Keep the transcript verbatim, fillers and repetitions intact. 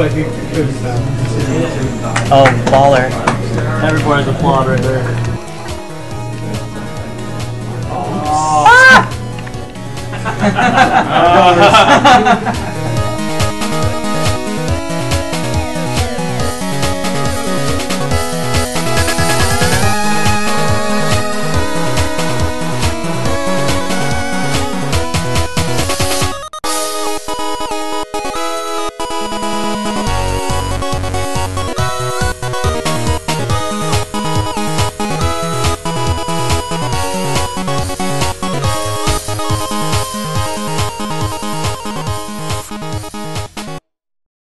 like he could have. Oh, baller. Everybody's a flawed right there. Oh. Ah!